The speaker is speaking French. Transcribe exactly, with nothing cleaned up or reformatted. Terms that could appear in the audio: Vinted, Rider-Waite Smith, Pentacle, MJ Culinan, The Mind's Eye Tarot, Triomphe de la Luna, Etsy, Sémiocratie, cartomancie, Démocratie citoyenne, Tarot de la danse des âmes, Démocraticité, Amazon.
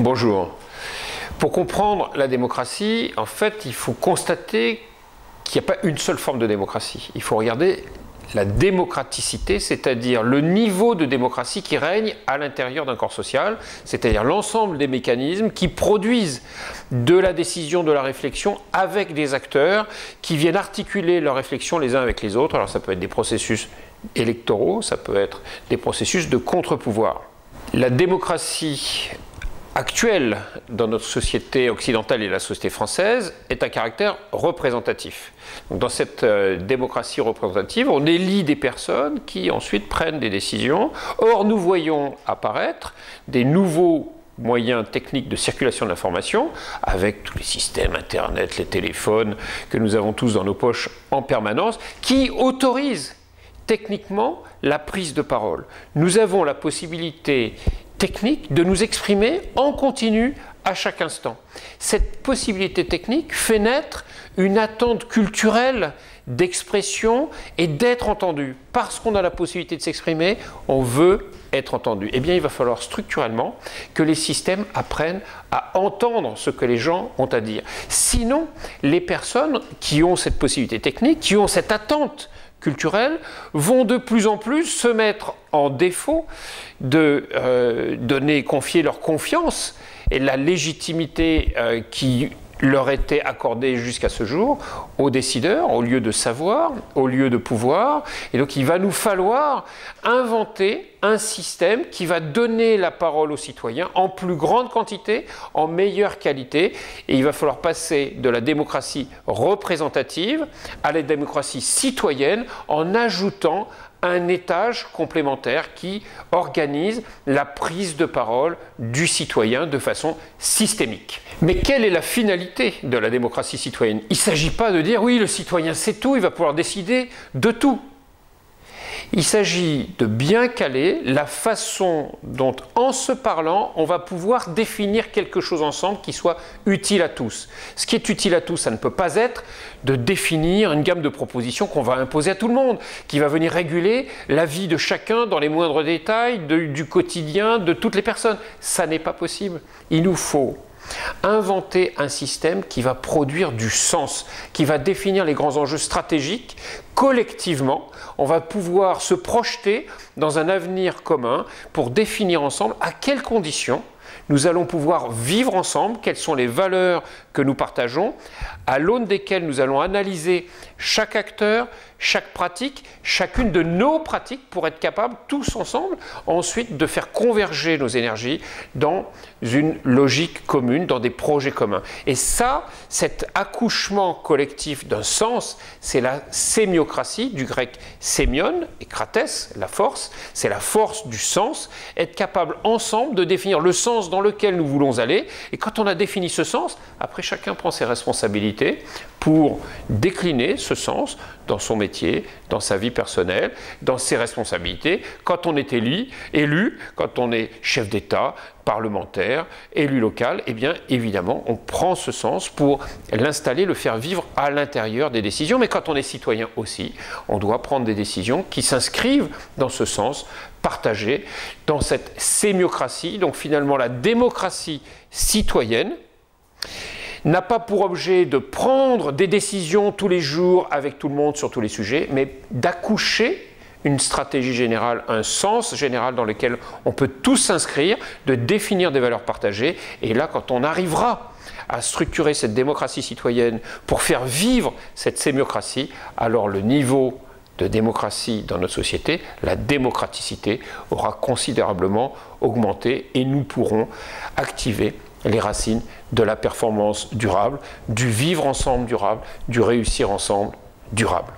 Bonjour. Pour comprendre la démocratie, en fait, il faut constater qu'il n'y a pas une seule forme de démocratie. Il faut regarder la démocraticité, c'est-à-dire le niveau de démocratie qui règne à l'intérieur d'un corps social, c'est-à-dire l'ensemble des mécanismes qui produisent de la décision, de la réflexion avec des acteurs qui viennent articuler leur réflexion les uns avec les autres. Alors ça peut être des processus électoraux, ça peut être des processus de contre-pouvoir. La démocratie actuelle dans notre société occidentale et la société française est à caractère représentatif. Donc dans cette euh, démocratie représentative, on élit des personnes qui ensuite prennent des décisions. Or, nous voyons apparaître des nouveaux moyens techniques de circulation de l'information, avec tous les systèmes Internet, les téléphones que nous avons tous dans nos poches en permanence, qui autorisent techniquement la prise de parole. Nous avons la possibilité technique de nous exprimer en continu à chaque instant. Cette possibilité technique fait naître une attente culturelle d'expression et d'être entendu. Parce qu'on a la possibilité de s'exprimer, on veut être entendu. Eh bien, il va falloir structurellement que les systèmes apprennent à entendre ce que les gens ont à dire. Sinon, les personnes qui ont cette possibilité technique, qui ont cette attente culturelles vont de plus en plus se mettre en défaut de euh, donner, confier leur confiance et la légitimité euh, qui leur était accordée jusqu'à ce jour aux décideurs, au lieu de savoir, au lieu de pouvoir. Et donc il va nous falloir inventer un système qui va donner la parole aux citoyens en plus grande quantité, en meilleure qualité. Et il va falloir passer de la démocratie représentative à la démocratie citoyenne en ajoutant un étage complémentaire qui organise la prise de parole du citoyen de façon systémique. Mais quelle est la finalité de la démocratie citoyenne? Il ne s'agit pas de dire « oui, le citoyen sait tout, il va pouvoir décider de tout ». Il s'agit de bien caler la façon dont, en se parlant, on va pouvoir définir quelque chose ensemble qui soit utile à tous. Ce qui est utile à tous, ça ne peut pas être de définir une gamme de propositions qu'on va imposer à tout le monde, qui va venir réguler la vie de chacun dans les moindres détails, de, du quotidien, de toutes les personnes. Ça n'est pas possible. Il nous faut inventer un système qui va produire du sens, qui va définir les grands enjeux stratégiques. Collectivement, on va pouvoir se projeter dans un avenir commun pour définir ensemble à quelles conditions nous allons pouvoir vivre ensemble, quelles sont les valeurs que nous partageons, à l'aune desquelles nous allons analyser chaque acteur, chaque pratique, chacune de nos pratiques pour être capables, tous ensemble, ensuite de faire converger nos énergies dans une logique commune, dans des projets communs. Et ça, cet accouchement collectif d'un sens, c'est la sémiocratie, du grec sémion et krates, la force, c'est la force du sens, être capable ensemble de définir le sens dans lequel nous voulons aller. Et quand on a défini ce sens, après chacun prend ses responsabilités pour décliner ce sens dans son métier, dans sa vie personnelle, dans ses responsabilités, quand on est élu, élu, quand on est chef d'État, parlementaire, élu local, eh bien évidemment on prend ce sens pour l'installer, le faire vivre à l'intérieur des décisions. Mais quand on est citoyen aussi, on doit prendre des décisions qui s'inscrivent dans ce sens partagé, dans cette sémiocratie. Donc finalement la démocratie citoyenne n'a pas pour objet de prendre des décisions tous les jours avec tout le monde sur tous les sujets, mais d'accoucher une stratégie générale, un sens général dans lequel on peut tous s'inscrire, de définir des valeurs partagées. Et là, quand on arrivera à structurer cette démocratie citoyenne pour faire vivre cette sémiocratie, alors le niveau de démocratie dans notre société, la démocraticité, aura considérablement augmenté et nous pourrons activer les racines de la performance durable, du vivre ensemble durable, du réussir ensemble durable.